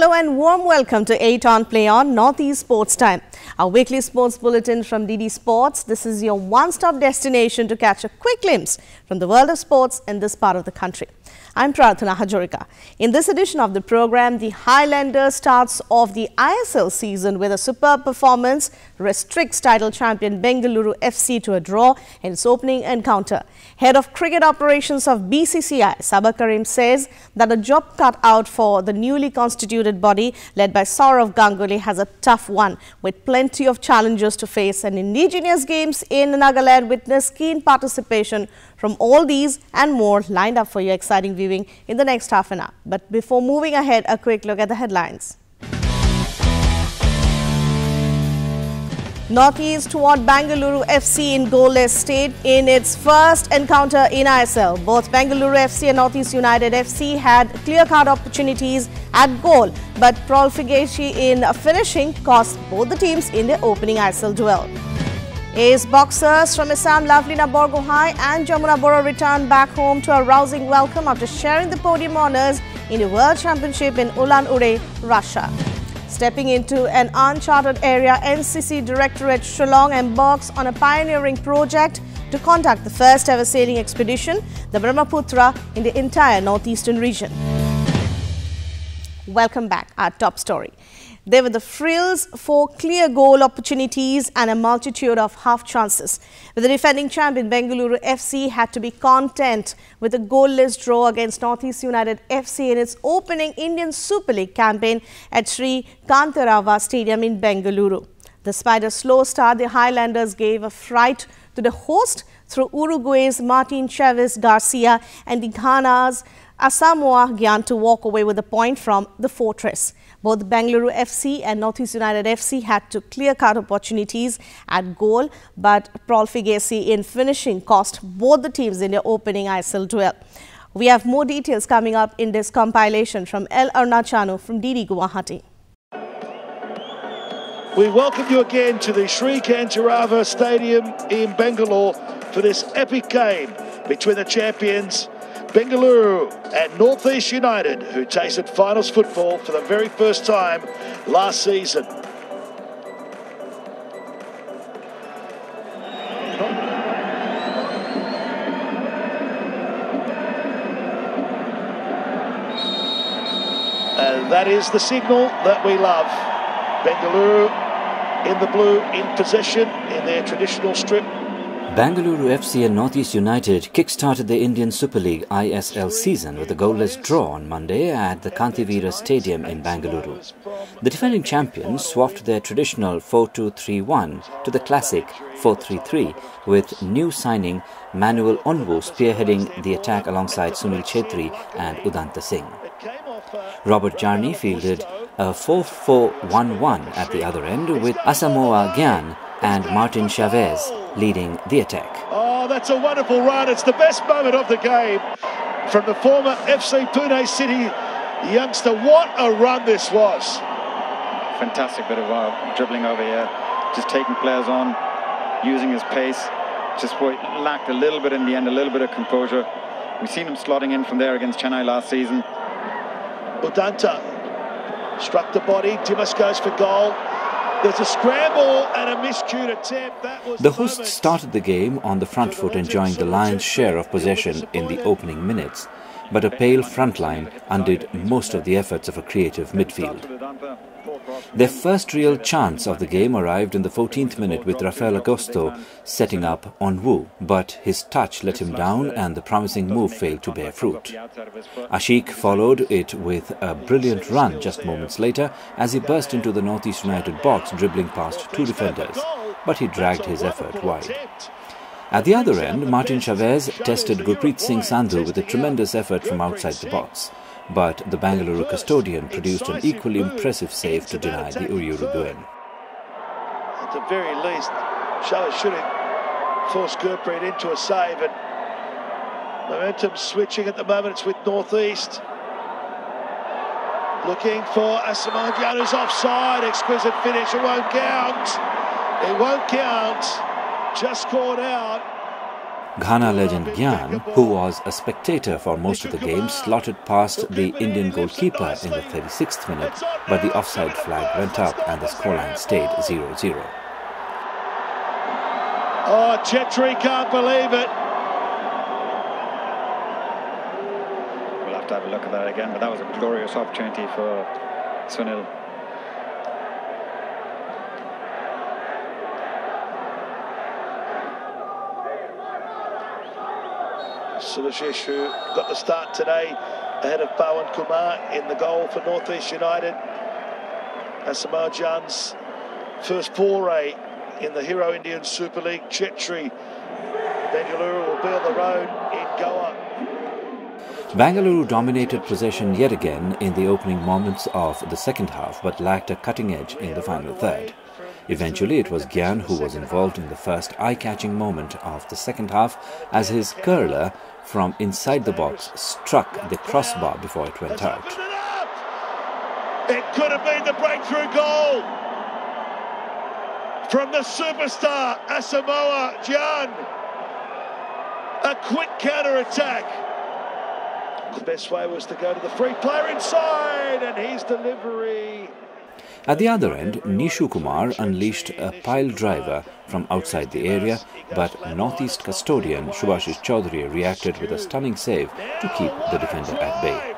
Hello and warm welcome to 8 on Play on Northeast Sports Time, our weekly sports bulletin from DD Sports. This is your one-stop destination to catch a quick glimpse from the world of sports in this part of the country. I'm Prarthana Hazarika. In this edition of the program, the Highlander starts off the ISL season with a superb performance, restricts title champion Bengaluru FC to a draw in its opening encounter. Head of Cricket Operations of BCCI, Sabah Karim, says that a job cut out for the newly constituted body led by Saurav Ganguly has a tough one, with plenty of challenges to face, and indigenous games in Nagaland witness keen participation from all these and more lined up for your exciting viewing in the next half an hour. But before moving ahead, a quick look at the headlines. Northeast toward Bengaluru FC in goalless state in its first encounter in ISL. Both Bengaluru FC and Northeast United FC had clear-cut opportunities at goal, but profligacy in finishing cost both the teams in their opening ISL duel. Ace boxers from Assam, Lovlina Borgohain and Jamuna Boro, returned back home to a rousing welcome after sharing the podium honours in the World Championship in Ulan-Ude, Russia. Stepping into an uncharted area, NCC Directorate Shillong embarks on a pioneering project to conduct the first ever sailing expedition, the Brahmaputra, in the entire northeastern region. Welcome back. Our top story. There were the frills for clear goal opportunities and a multitude of half chances. But the defending champion Bengaluru FC had to be content with a goalless draw against Northeast United FC in its opening Indian Super League campaign at Sri Kantarava Stadium in Bengaluru. Despite a slow start, the Highlanders gave a fright to the host through Uruguay's Martin Chavez Garcia and the Ghana's Asamoah Gyan to walk away with a point from the fortress. Both Bengaluru FC and Northeast United FC had to clear-cut opportunities at goal, but profligacy in finishing cost both the teams in their opening ISL duel. We have more details coming up in this compilation from L. Arunachanu from DD Guwahati. We welcome you again to the Sri Kantarava Stadium in Bangalore for this epic game between the champions Bengaluru and Northeast United, who tasted finals football for the very first time last season. And that is the signal that we love. Bengaluru in the blue, in possession in their traditional strip. Bengaluru FC and Northeast United kick-started the Indian Super League ISL season with a goalless draw on Monday at the Kantivira Stadium in Bengaluru. The defending champions swapped their traditional 4-2-3-1 to the classic 4-3-3, with new signing Manuel Onwu spearheading the attack alongside Sunil Chhetri and Udanta Singh. Robert Jarni fielded a 4-4-1-1 at the other end, with Asamoah Gyan and Martin Chavez leading the attack. Oh, that's a wonderful run. It's the best moment of the game from the former FC Pune City youngster. What a run this was. Fantastic bit of dribbling over here, just taking players on, using his pace. Just lacked a little bit in the end, a little bit of composure. We've seen him slotting in from there against Chennai last season. Udanta struck the body. Dimas goes for goal. There's a scramble and a miscued attempt. The hosts started the game on the front foot, enjoying the lion's share of possession in the opening minutes, but a pale front line undid most of the efforts of a creative midfield. Their first real chance of the game arrived in the 14th minute, with Rafael Augusto setting up Onwu, but his touch let him down and the promising move failed to bear fruit. Ashik followed it with a brilliant run just moments later as he burst into the Northeast United box, dribbling past two defenders, but he dragged his effort wide. At the other end, Martin Chavez tested Gurpreet Singh Sandhu with a tremendous effort from outside the box, but the Bengaluru custodian produced an equally impressive save to deny the Uruguayan. At the very least, Chavez should have forced Gurpreet into a save, and momentum switching at the moment. It's with Northeast. Looking for Asamoah Gyan, who's offside. Exquisite finish. It won't count. It won't count. Just caught out. Ghana legend Gyan, who was a spectator for most of the game, slotted past the Indian goalkeeper in the 36th minute, but the offside flag went up and the scoreline stayed 0-0. Oh, Chetri can't believe it. We'll have to have a look at that again, but that was a glorious opportunity for Sunil. Shubhashis, who got the start today ahead of Bowen Kumar in the goal for North East United. Asamoah Gyan's first foray in the Hero Indian Super League. Chetri, Bengaluru will be on the road in Goa. Bengaluru dominated possession yet again in the opening moments of the second half, but lacked a cutting edge in the final third. Eventually, it was Gyan who was involved in the first eye-catching moment of the second half as his curler from inside the box struck the crossbar before it went out. It could have been the breakthrough goal from the superstar Asamoah Gyan. A quick counter-attack. The best way was to go to the free player inside, and his delivery. At the other end, Nishu Kumar unleashed a pile driver from outside the area, but Northeast custodian Shubhashis Choudhury reacted with a stunning save to keep the defender at bay.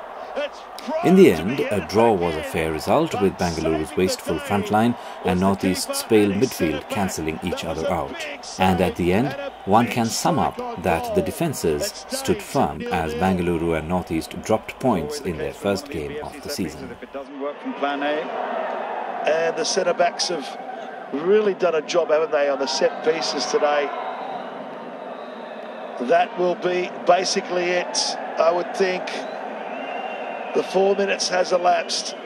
In the end, a draw was a fair result, with Bengaluru's wasteful frontline and Northeast's pale midfield cancelling each other out. And at the end, one can sum up that the defences stood firm as Bengaluru and Northeast dropped points in their first game of the season. And the centre-backs have really done a job, haven't they, on the set pieces today. That will be basically it, I would think. The 4 minutes has elapsed.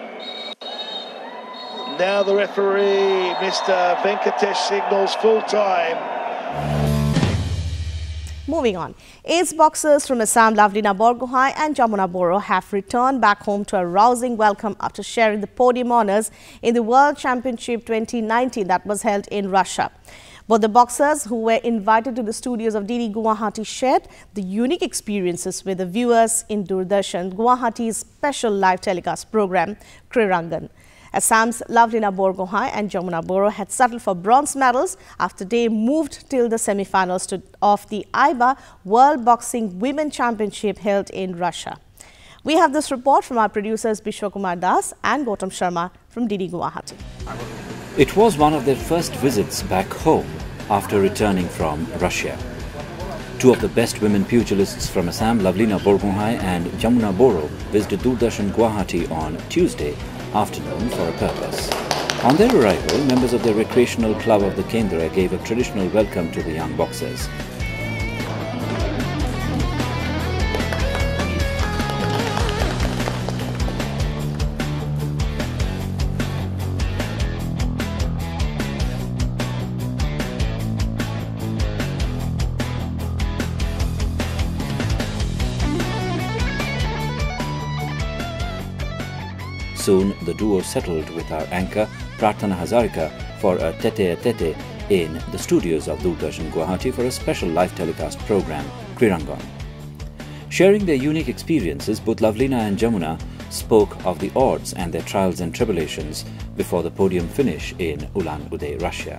Now the referee, Mr. Venkatesh, signals full-time. Moving on, ace boxers from Assam, Lovlina Borgohain and Jamuna Boro have returned back home to a rousing welcome after sharing the podium honours in the World Championship 2019 that was held in Russia. Both the boxers, who were invited to the studios of DD Guwahati, shared the unique experiences with the viewers in Doordarshan, Guwahati's special live telecast programme, Krirangan. Assam's Lovlina Borgohain and Jamuna Boro had settled for bronze medals after they moved till the semi-finals of the IBA World Boxing Women Championship held in Russia. We have this report from our producers Bishwakumar Das and Gautam Sharma from DD Guwahati. It was one of their first visits back home after returning from Russia. Two of the best women pugilists from Assam, Lovlina Borgohain and Jamuna Boro, visited Doordarshan Guwahati on Tuesday afternoon for a purpose. On their arrival, members of the recreational club of the Kendra gave a traditional welcome to the young boxers. Soon, the duo settled with our anchor, Prarthana Hazarika, for a tete-a-tete in the studios of Doordarshan Guwahati for a special live telecast program, Krirangan. Sharing their unique experiences, both Lovlina and Jamuna spoke of the odds and their trials and tribulations before the podium finish in Ulan-Ude, Russia.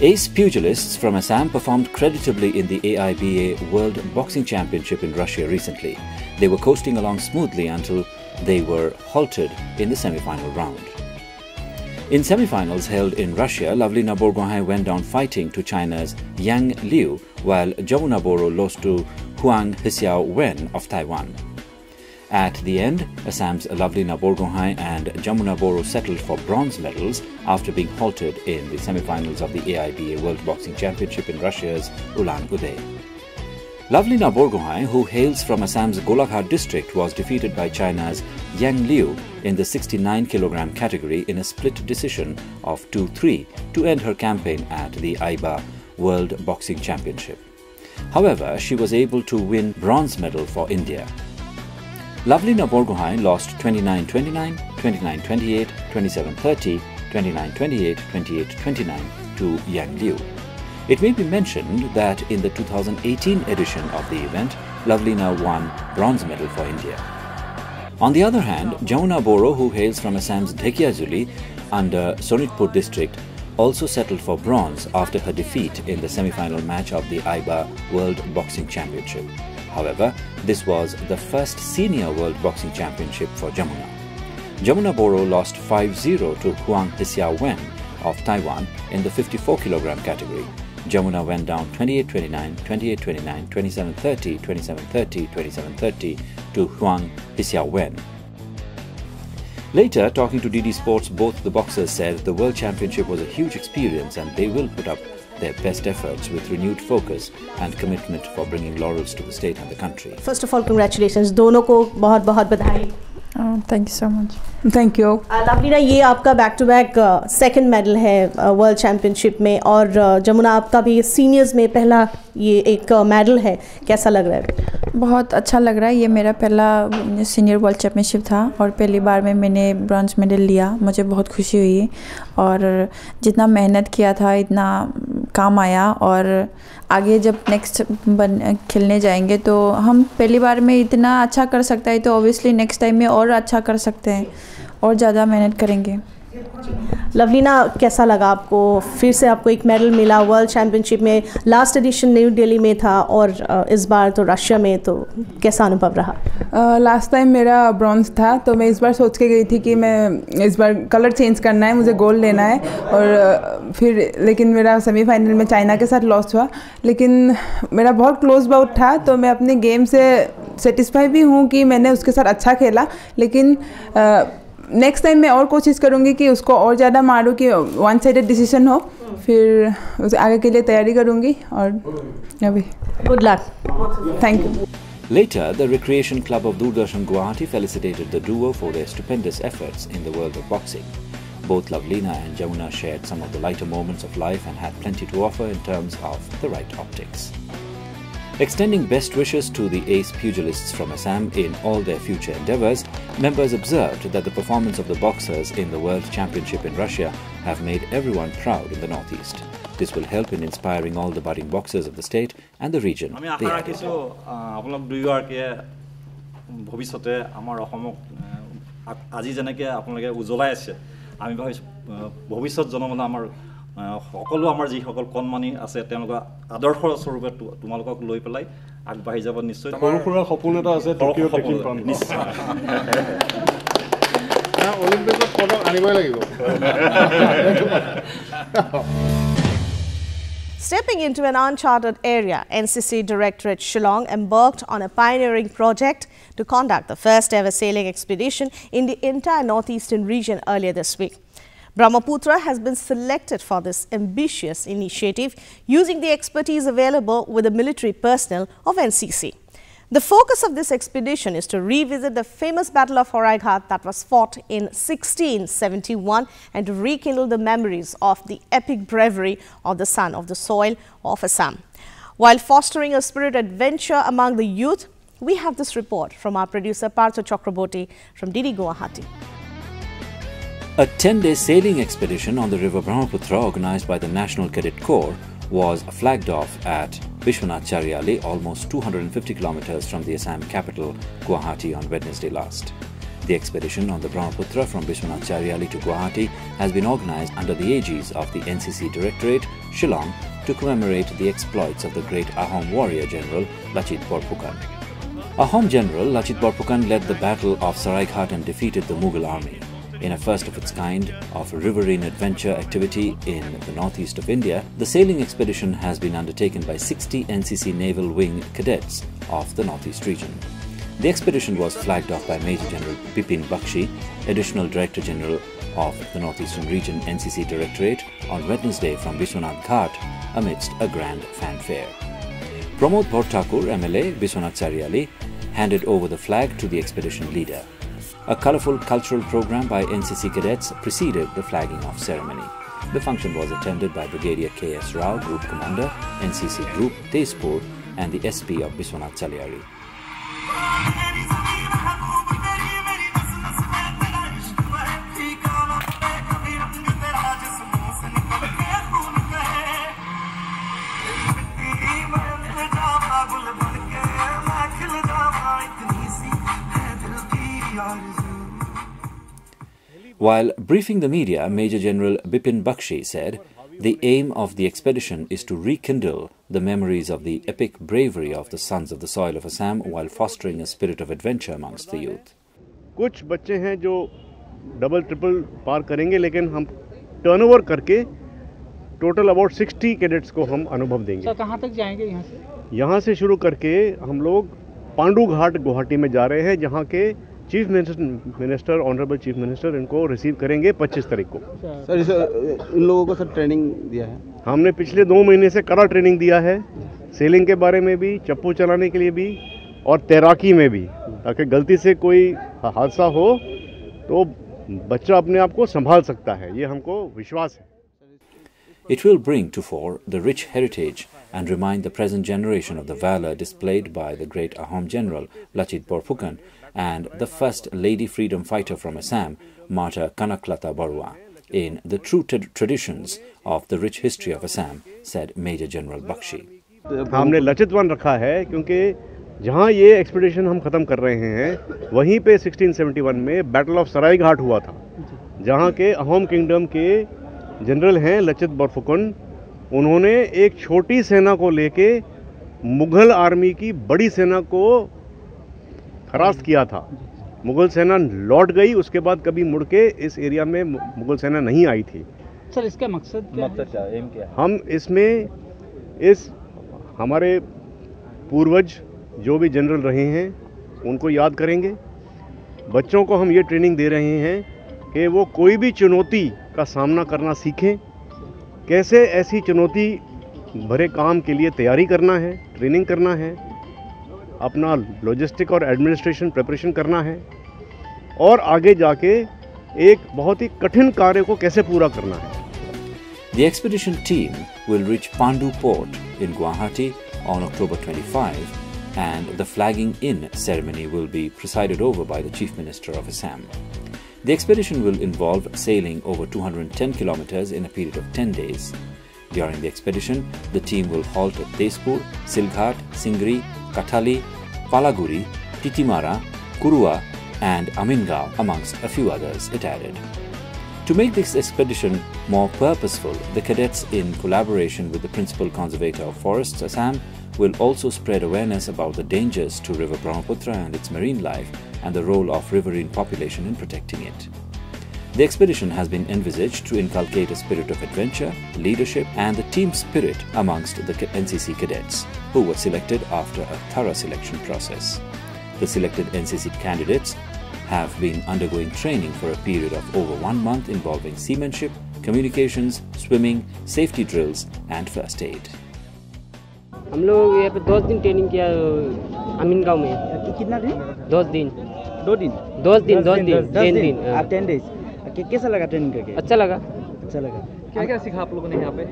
Ace pugilists from Assam performed creditably in the AIBA World Boxing Championship in Russia recently. They were coasting along smoothly until they were halted in the semi-final round. In semi-finals held in Russia, Lovlina Borgohain went down fighting to China's Yang Liu, while Jamuna Boro lost to Huang Hsiao Wen of Taiwan. At the end, Assam's Lovlina Borgohain and Jamuna Boro settled for bronze medals after being halted in the semi-finals of the AIBA World Boxing Championship in Russia's Ulan-Ude. Lovlina Borgohain, who hails from Assam's Golaghat district, was defeated by China's Yang Liu in the 69 kg category in a split decision of 2-3 to end her campaign at the IBA World Boxing Championship. However, she was able to win bronze medal for India. Lovlina Borgohain lost 29-29, 29-28, 27-30, 29-28, 28-29 to Yang Liu. It may be mentioned that in the 2018 edition of the event, Lovlina won bronze medal for India. On the other hand, Jamuna Boro, who hails from Assam's Dhekiajuli under Sonitpur district, also settled for bronze after her defeat in the semi-final match of the IBA World Boxing Championship. However, this was the first senior World Boxing Championship for Jamuna. Jamuna Boro lost 5-0 to Huang Hsiao Wen of Taiwan in the 54 kg category. Jamuna went down 28-29, 28-29, 27-30, 27-30, 27-30 to Huang Hsiao Wen. Later, talking to DD Sports, both the boxers said the World Championship was a huge experience and they will put up their best efforts with renewed focus and commitment for bringing laurels to the state and the country. First of all, congratulations. दोनों को बहुत-बहुत बधाई. Thank you so much. Thank you. Lovlina, ये आपका back-to-back second medal है World Championship में और Jamuna आपका भी seniors में पहला ये एक medal है. कैसा लग रहा है? बहुत अच्छा लग रहा है. ये मेरा पहला senior World Championship था और पहली बार में मैंने bronze medal लिया. मुझे बहुत खुशी हुई और जितना मेहनत किया था इतना काम आया और आगे जब नेक्स्ट खेलने जाएंगे तो हम पहली बार में इतना अच्छा कर सकता है तो ऑब्वियसली नेक्स्ट टाइम में और अच्छा कर सकते हैं और ज़्यादा मेहनत करेंगे. लवलीना, कैसा लगा आपको? फिर से आपको एक मेडल मिला वर्ल्ड चैम्पियनशिप में. लास्ट एडिशन न्यू दिल्ली में था और इस बार तो रशिया में, तो कैसा अनुभव रहा? लास्ट टाइम मेरा ब्रॉन्ज था तो मैं इस बार सोच के गई थी कि मैं इस बार कलर चेंज करना है, मुझे गोल्ड लेना है और फिर लेकिन मेरा सेमीफाइनल में चाइना के साथ लॉस हुआ. लेकिन मेरा बहुत क्लोज बाउट था तो मैं अपने गेम से सेटिस्फाई भी हूँ कि मैंने उसके साथ अच्छा खेला. लेकिन नेक्स्ट टाइम मैं और कोशिश करूँगी कि उसको और ज़्यादा मारूँ कि वन साइडेड डिसीजन हो. फिर उसे आगे के लिए तैयारी करूँगी और अभी good luck. Thank you. Later, the Recreation Club of Doordarshan Guwahati felicitated the duo for their stupendous efforts in the world of boxing. Both Lovlina and Jamuna shared some of the lighter moments of life and had plenty to offer in terms of the right optics. Extending best wishes to the ace pugilists from Assam in all their future endeavours, members observed that the performance of the boxers in the World Championship in Russia have made everyone proud in the Northeast. This will help in inspiring all the budding boxers of the state and the region. সকলো আমাৰ যি সকল কনমানি আছে তেওঁলোকৰ আদৰ্শ স্বৰূপে তোমালোকক লৈ পেলাই আগবাঢ়ি যাব. নিশ্চয় সৰুৰ সপোন এটা আছে টকিঅ' টেকিং পাম. নিশ্চয় অলিম্পিকত পদক আনিবই লাগিব. Stepping into an uncharted area, NCC Directorate Shillong embarked on a pioneering project to conduct the first ever sailing expedition in the entire northeastern region earlier this week. Brahmaputra has been selected for this ambitious initiative using the expertise available with the military personnel of NCC. The focus of this expedition is to revisit the famous Battle of Horaighat that was fought in 1671 and to rekindle the memories of the epic bravery of the son of the soil of Assam. While fostering a spirit of adventure among the youth, we have this report from our producer Partha Chakraborty from DD Guwahati. A 10-day sailing expedition on the river Brahmaputra organized by the National Cadet Corps was flagged off at Vishwanath Chariali, almost 250 kilometers from the Assam capital, Guwahati, on Wednesday last. The expedition on the Brahmaputra from Vishwanath Chariali to Guwahati has been organized under the aegis of the NCC Directorate, Shillong, to commemorate the exploits of the great Ahom warrior general Lachit Borphukan. Ahom general Lachit Borphukan led the Battle of Saraighat and defeated the Mughal army. In a first-of-its-kind of riverine adventure activity in the northeast of India, the sailing expedition has been undertaken by 60 NCC Naval Wing cadets of the northeast region. The expedition was flagged off by Major General Bipin Bakshi, Additional Director General of the Northeastern Region NCC Directorate, on Wednesday from Vishwanath Ghat amidst a grand fanfare. Pramod Bhortakur, MLA, Vishwanath Chariali, handed over the flag to the expedition leader. A colourful cultural programme by NCC cadets preceded the flagging off ceremony. The function was attended by Brigadier K.S. Rao, Group Commander, NCC Group, Tezpur and the SP of Vishwanath Chariali. While briefing the media, Major General Bipin Bakshi said, "The aim of the expedition is to rekindle the memories of the epic bravery of the sons of the soil of Assam while fostering a spirit of adventure amongst the youth." कुछ बच्चे हैं जो double triple पार करेंगे, लेकिन हम turnover करके total about 60 cadets को हम अनुभव देंगे। सर कहाँ तक जाएंगे यहाँ से? यहाँ से शुरू करके हम लोग पांडू घाट गुवाहाटी में जा रहे हैं, जहाँ के chief minister honourable chief minister इनको रिसीव करेंगे 25 तारीख को। सर इन लोगों को सर ट्रेनिंग दिया है, हमने पिछले 2 महीने से कड़ा ट्रेनिंग दिया है, सेलिंग के बारे में भी, चप्पू चलाने के लिए भी और तैराकी में भी, ताकि गलती से कोई हादसा हो तो बच्चा अपने आप को संभाल सकता है, ये हमको विश्वास है। It will bring to fore the rich heritage and remind the present generation of the valor displayed by the great Ahom General Lachit Borphukan and the first lady freedom fighter from Assam, Martyr Kanaklata Barua, in the true traditions of the rich history of Assam, said Major General Bakshi. हमने लचितवन रखा है क्योंकि जहाँ ये expedition हम ख़त्म कर रहे हैं वहीं पे 1671 में बैटल ऑफ सराय घाट हुआ था, जहाँ के अहोम किंगडम के जनरल हैं लचित बोरफुकन, उन्होंने एक छोटी सेना को लेके मुग़ल आर्मी की बड़ी सेना को हरास किया था। मुग़ल सेना लौट गई, उसके बाद कभी मुड़ के इस एरिया में मुग़ल सेना नहीं आई थी। सर इसका मकसद क्या है? हम इसमें हमारे पूर्वज जो भी जनरल रहे हैं उनको याद करेंगे। बच्चों को हम ये ट्रेनिंग दे रहे हैं कि वो कोई भी चुनौती का सामना करना सीखें, कैसे ऐसी चुनौती भरे काम के लिए तैयारी करना है, ट्रेनिंग करना है, अपना लॉजिस्टिक और एडमिनिस्ट्रेशन प्रिपरेशन करना है और आगे जाके एक बहुत ही कठिन कार्य को कैसे पूरा करना है। The expedition team will reach Pandu Port in Guwahati on October 25. And the flagging-in ceremony will be presided over by the Chief Minister of Assam. The expedition will involve sailing over 210 kilometers in a period of 10 days. During the expedition, the team will halt at Tezpur, Silghat, Singri, Kathali, Palaguri, Titimara, Kurua and Amingaon, amongst a few others, it added. To make this expedition more purposeful, the cadets, in collaboration with the Principal Conservator of Forests, Assam, will also spread awareness about the dangers to River Brahmaputra and its marine life and the role of riverine population in protecting it. The expedition has been envisaged to inculcate a spirit of adventure, leadership and the team spirit amongst the NCC cadets, who were selected after a thorough selection process. The selected NCC candidates have been undergoing training for a period of over 1 month involving seamanship, communications, swimming, safety drills and first aid. हम लोग यहाँ पे 10 दिन training किया अमीन गाँव में। कितना दिन? 10 दिन। 2 दिन? 10 दिन, 10 दिन, 10 दिन। 10 डेज। कैसा लगा ट्रेनिंग करके? अच्छा लगा। अच्छा लगा। क्या क्या सीखा आप लोगों ने यहाँ पे?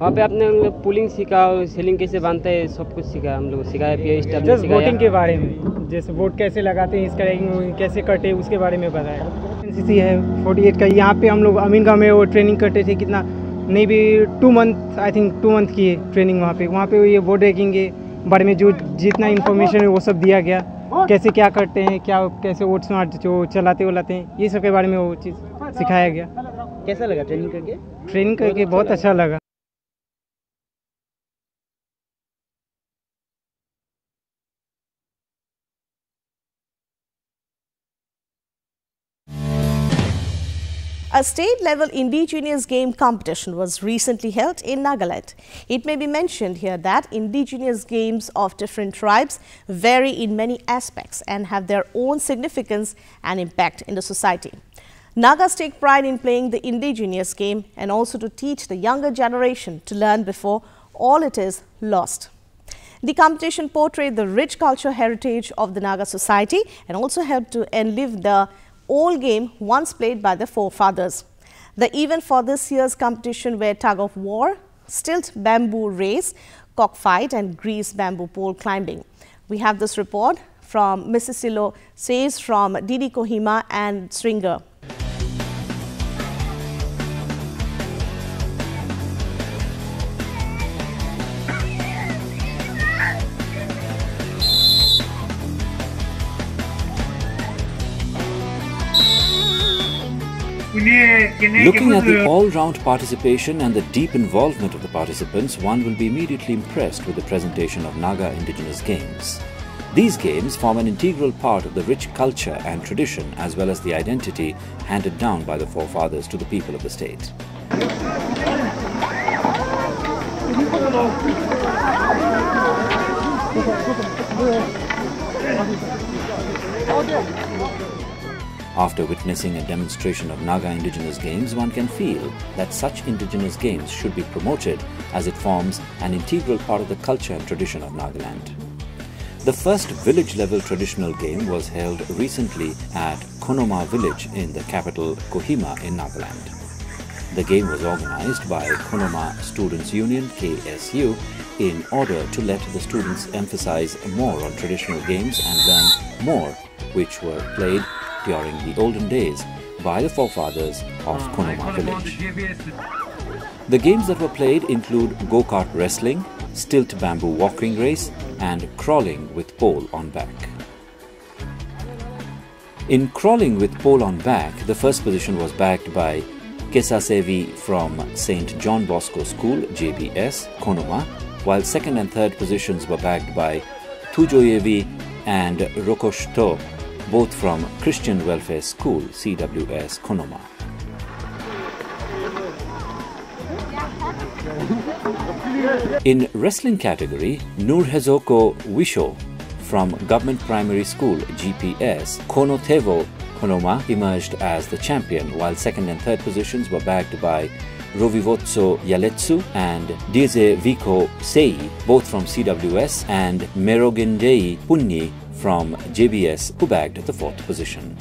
वहाँ पे आपने पुलिंग सीखा, सेलिंग कैसे बांधता है, सब कुछ सीखा हम लोग सिखाया। जस्ट बोटिंग के बारे में, जैसे बोट कैसे लगाते हैं, इसका कैसे कटे उसके बारे में बताया। NCC है 48 का, यहाँ पे हम लोग अमीन गाँव में वो ट्रेनिंग करते थे। कितना नहीं भी 2 मंथ, आई थिंक 2 मंथ की ट्रेनिंग वहाँ पे ये बोर्ड रेकिंग के बारे में जो जितना इन्फॉर्मेशन है वो सब दिया गया, कैसे क्या करते हैं, क्या कैसे वोट स्मार्ट जो चलाते वलाते हैं, ये सब के बारे में वो चीज़ सिखाया गया। कैसा लगा ट्रेनिंग करके? ट्रेनिंग करके बहुत अच्छा लगा। A state-level indigenous game competition was recently held in Nagaland. It may be mentioned here that indigenous games of different tribes vary in many aspects and have their own significance and impact in the society. Nagas take pride in playing the indigenous game and also to teach the younger generation to learn before all it is lost. The competition portrayed the rich cultural heritage of the Naga society and also helped to enlive the old game once played by the forefathers. The event for this year's competition were tug of war, stilt bamboo race, cockfight and greased bamboo pole climbing. We have this report from Mrs. Silo says from Didi Kohima and Stringer. Looking at the all-round participation and the deep involvement of the participants, one will be immediately impressed with the presentation of Naga indigenous games. These games form an integral part of the rich culture and tradition as well as the identity handed down by the forefathers to the people of the state. After witnessing a demonstration of Naga indigenous games, one can feel that such indigenous games should be promoted as it forms an integral part of the culture and tradition of Nagaland. The first village-level traditional game was held recently at Konoma village in the capital Kohima in Nagaland. The game was organized by Konoma Students Union (KSU) in order to let the students emphasize more on traditional games and learn more, which were played during the olden days by the forefathers of Konoma village. The games that were played include go-kart wrestling, stilt bamboo walking race and crawling with pole on back. In crawling with pole on back, the first position was backed by Kesasevi from St. John Bosco School, JBS, Konoma, while second and third positions were backed by Tujoyevi and Rokoshto, both from Christian Welfare School, CWS, Konoma. In wrestling category, Nurhezoko Wisho from Government Primary School, GPS, Konotevo, Konoma emerged as the champion, while second and third positions were backed by Rovivotso Yaletsu and Dize Viko Sei, both from CWS, and Merogendei Punni from JBS, who bagged the fourth position.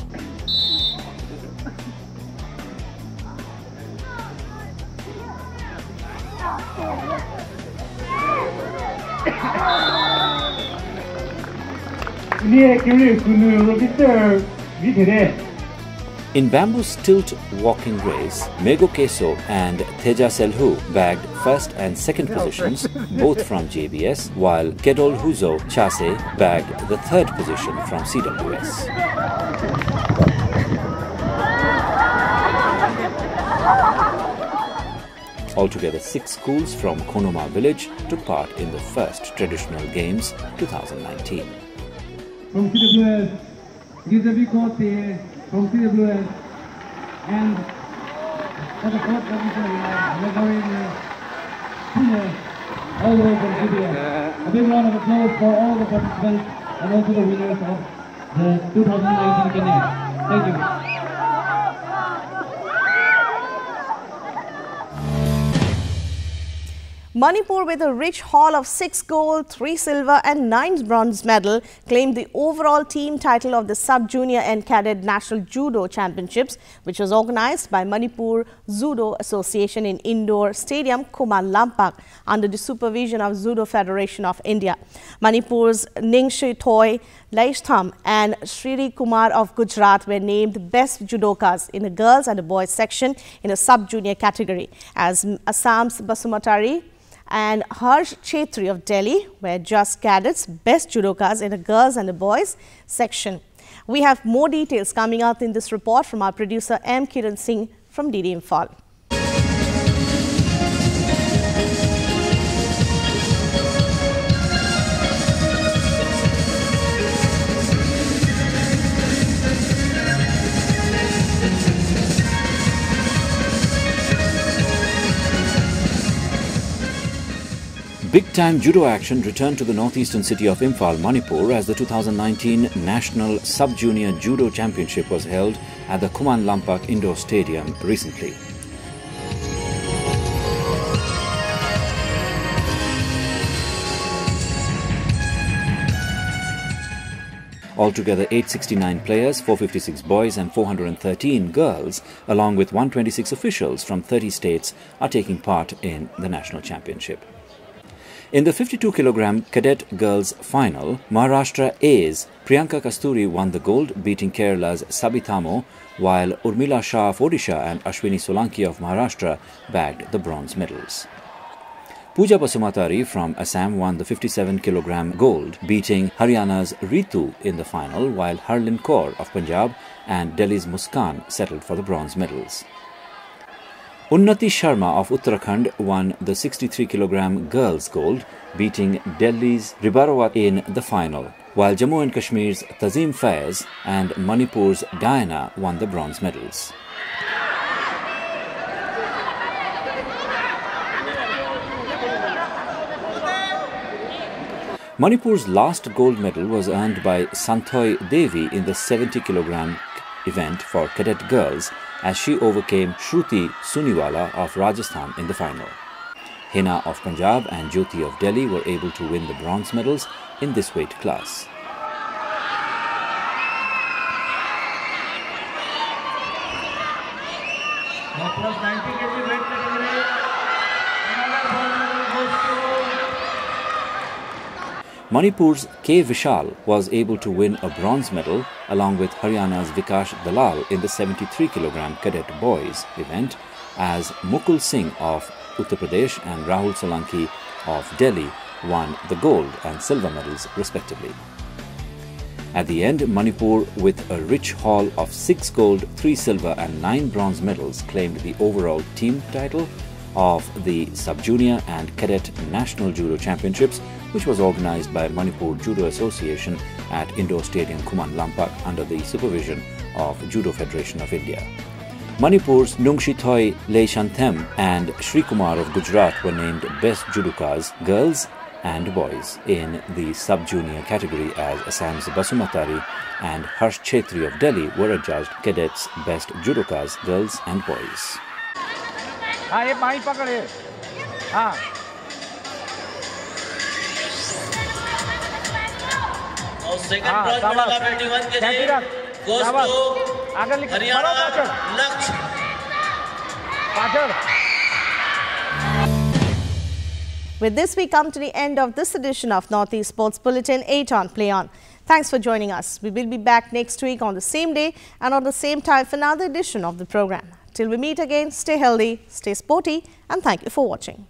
In bamboo stilt walking race, Mego Keso and Teja Selhu bagged first and second positions, both from JBS, while Kedol Huzo Chase bagged the third position from CWS. Altogether, 6 schools from Konoma village took part in the first traditional games 2019. From CWS, Gizabi Kote, from CWS, and for the fourth position, we're going all the way from CWS. A big round of applause for all the participants and also the winners of the 2019 Games. Thank you. Manipur, with a rich haul of 6 gold, 3 silver and 9 bronze medal, claimed the overall team title of the Sub-Junior and Cadet National Judo Championships, which was organized by Manipur Judo Association in Indoor Stadium, Kuman Lampak, under the supervision of Judo Federation of India. Manipur's Nungshithoi Leishantham and Shri Kumar of Gujarat were named best judokas in the girls and the boys section in the Sub-Junior category, as Assam's Basumatari and Harsh Chetri of Delhi were just cadets, best judokas in the girls and the boys section. We have more details coming out in this report from our producer M. Kiran Singh from DD Imphal. Big-time judo action returned to the northeastern city of Imphal, Manipur, as the 2019 National Sub-Junior Judo Championship was held at the Kuman Lampak Indoor Stadium recently. Altogether, 869 players, 456 boys and 413 girls, along with 126 officials from 30 states, are taking part in the national championship. In the 52 kg cadet girls final, Maharashtra A's Priyanka Kasturi won the gold, beating Kerala's Sabithamo, while Urmila Shah of Odisha and Ashwini Solanki of Maharashtra bagged the bronze medals. Pooja Basumatari from Assam won the 57 kg gold, beating Haryana's Ritu in the final, while Harleen Kaur of Punjab and Delhi's Muskan settled for the bronze medals. Unnati Sharma of Uttarakhand won the 63 kg girls gold, beating Delhi's Ribarawat in the final, while Jammu and Kashmir's Tazim Faiz and Manipur's Diana won the bronze medals. Manipur's last gold medal was earned by Santhoy Devi in the 70 kg event for cadet girls, as she overcame Shruti Suniwala of Rajasthan in the final. Hina of Punjab and Jyoti of Delhi were able to win the bronze medals in this weight class. Manipur's K. Vishal was able to win a bronze medal along with Haryana's Vikash Dalal in the 73 kg cadet boys event, as Mukul Singh of Uttar Pradesh and Rahul Solanki of Delhi won the gold and silver medals respectively. At the end, Manipur, with a rich haul of 6 gold, 3 silver and 9 bronze medals, claimed the overall team title of the Sub-Junior and Cadet National Judo Championships, which was organized by Manipur Judo Association at Indoor Stadium Kuman Lampak under the supervision of Judo Federation of India. Manipur's Nungshithoi Leishantham and Shri Kumar of Gujarat were named best judokas, girls and boys, in the sub-junior category, as Assam's Basumatari and Harsh Chetri of Delhi were adjudged cadets best judokas, girls and boys. Second bronze medal of 81 kg goes to Haryana, Lachit. With this, we come to the end of this edition of Northeast Sports Bulletin 8 on Play On. Thanks for joining us. We will be back next week on the same day and on the same time for another edition of the program. Till we meet again, stay healthy, stay sporty, and thank you for watching.